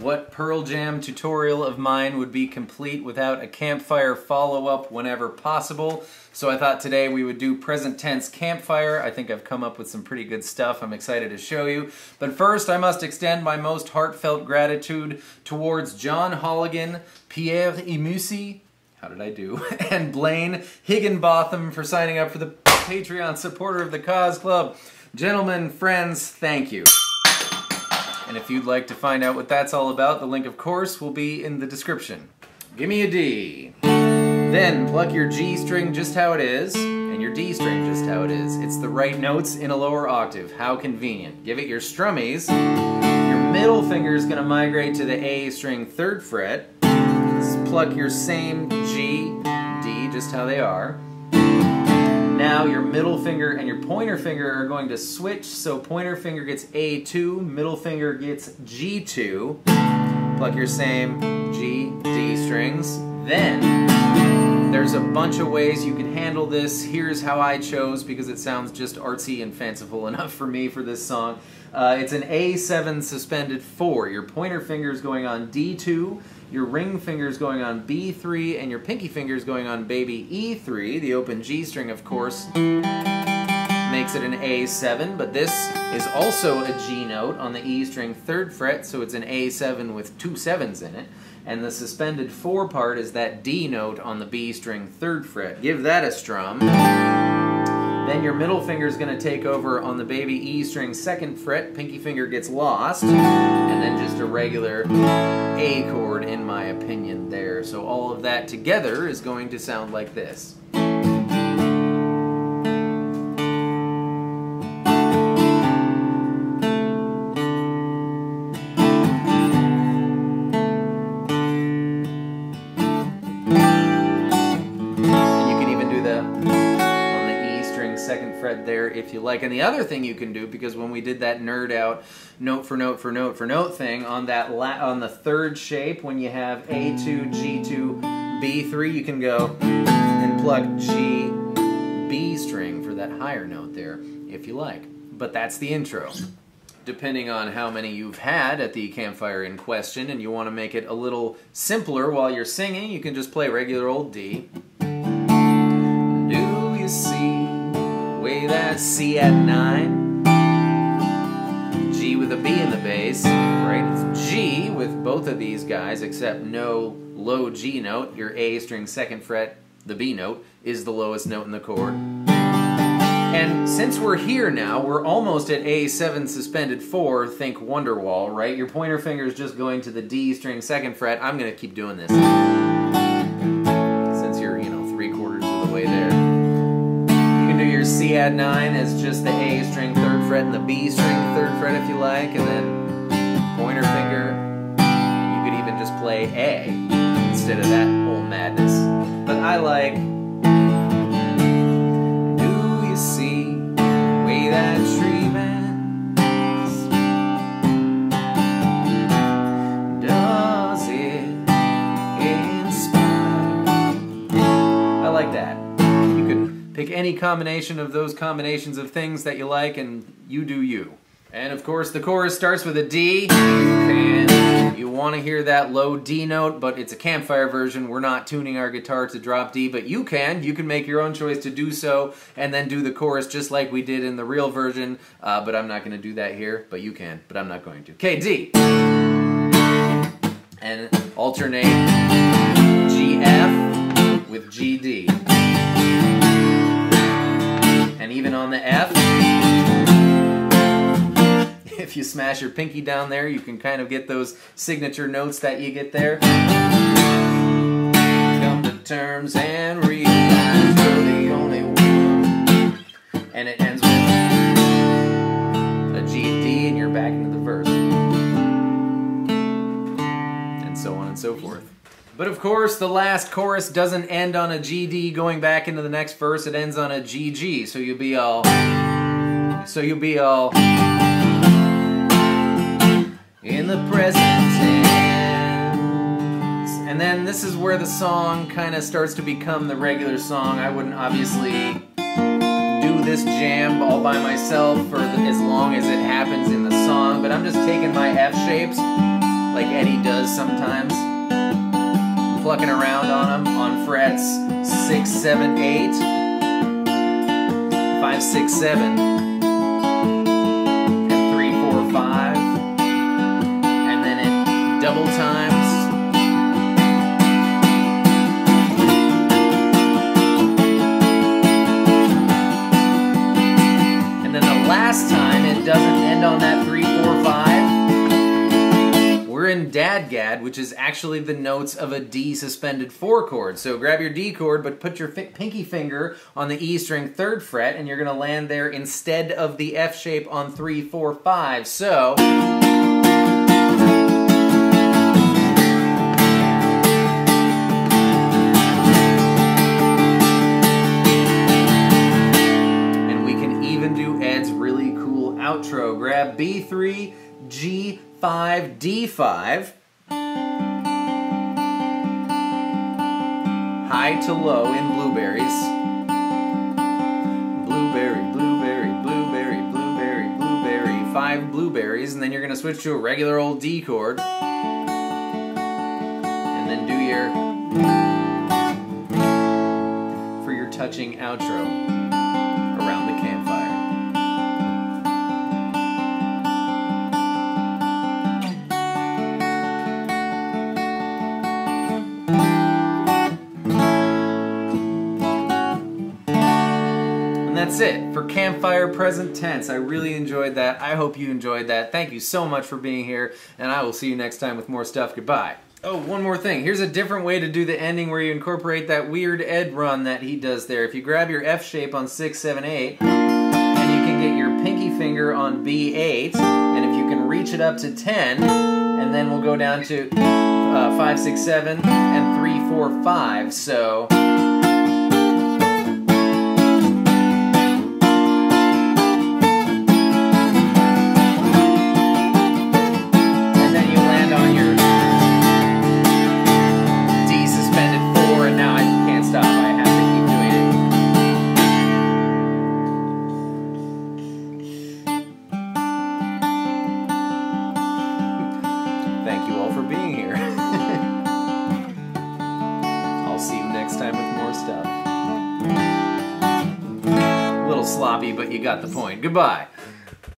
What Pearl Jam tutorial of mine would be complete without a campfire follow-up whenever possible? So I thought today we would do present tense campfire. I think I've come up with some pretty good stuff I'm excited to show you. But first, I must extend my most heartfelt gratitude towards John Holligan, Pierre Emussi, how did I do? And Blaine Higginbotham for signing up for the Patreon supporter of the Cause Club. Gentlemen, friends, thank you. And if you'd like to find out what that's all about, the link, of course, will be in the description. Give me a D. Then pluck your G string just how it is, and your D string just how it is. It's the right notes in a lower octave. How convenient. Give it your strummies. Your middle finger is going to migrate to the A string 3rd fret. Just pluck your same G, D, just how they are. Now your middle finger and your pointer finger are going to switch, so pointer finger gets A2, middle finger gets G2. Pluck your same G, D strings. Then, there's a bunch of ways you can handle this. Here's how I chose, because it sounds just artsy and fanciful enough for me for this song. It's an A7 suspended 4. Your pointer finger is going on D2, your ring finger is going on B3, and your pinky finger is going on baby E3. The open G string, of course, makes it an A7, but this is also a G note on the E string 3rd fret, so it's an A7 with 2 7s in it. And the suspended 4 part is that D note on the B string 3rd fret. Give that a strum. Then your middle finger is going to take over on the baby E string 2nd fret, pinky finger gets lost, and then just a regular A chord, in my opinion, there. So all of that together is going to sound like this. There if you like. And the other thing you can do, because when we did that nerd out note for note for note for note thing on that on the 3rd shape, when you have A2, G2, B3, you can go and pluck G, B string for that higher note there if you like. But that's the intro. Depending on how many you've had at the campfire in question and you want to make it a little simpler while you're singing, you can just play regular old D. Do you see way that C at 9, G with a B in the bass, right? It's G with both of these guys, except no low G note. Your A string 2nd fret, the B note, is the lowest note in the chord. And since we're here now, we're almost at A7 suspended 4, think Wonderwall, right? Your pointer finger is just going to the D string 2nd fret. I'm going to keep doing this since you're, 3/4 of the way there. Your C add 9 is just the A string 3rd fret and the B string 3rd fret if you like, and then pointer finger, you could even just play A instead of that whole madness. But I like, do you see the way that tree bends? Does it inspire? I like that. Pick any combination of those combinations of things that you like, and you do you. And of course, the chorus starts with a D. And you want to hear that low D note, but it's a campfire version. We're not tuning our guitar to drop D, but you can. You can make your own choice to do so, and then do the chorus just like we did in the real version. But I'm not going to do that here. But you can. But I'm not going to. Okay, D. And alternate G F with G D. And even on the F, if you smash your pinky down there, you can kind of get those signature notes that you get there. Come to terms and realize you're the only one. And it ends with a G, D, and you're back into the verse. And so on and so forth. But of course, the last chorus doesn't end on a GD going back into the next verse, it ends on a GG, so you'll be all... in the present tense. And then this is where the song kind of starts to become the regular song. I wouldn't obviously do this jam all by myself for as long as it happens in the song, but I'm just taking my F shapes, like Eddie. Eddie does sometimes. Plucking around on them on frets 6, 7, 8, 5, 6, 7, and 3, 4, 5, and then it double times. And then the last time it doesn't end on that 3, 4, 5. We're in dadgad, which is actually the notes of a D suspended 4 chord. So grab your D chord, but put your pinky finger on the E string 3rd fret, and you're going to land there instead of the F shape on 3, 4, 5. So... and we can even do Ed's really cool outro. Grab B3, G3, G5, D5, high to low in blueberries, blueberry, blueberry, blueberry, blueberry, blueberry, 5 blueberries, and then you're going to switch to a regular old D chord, and then do your, for your touching outro. That's it for Campfire Present Tense. I really enjoyed that. I hope you enjoyed that. Thank you so much for being here, and I will see you next time with more stuff. Goodbye. Oh, one more thing. Here's a different way to do the ending where you incorporate that weird Ed run that he does there. If you grab your F shape on 6, 7, 8, and you can get your pinky finger on B8, and if you can reach it up to 10, and then we'll go down to 5, 6, 7, and 3, 4, 5. So... Goodbye.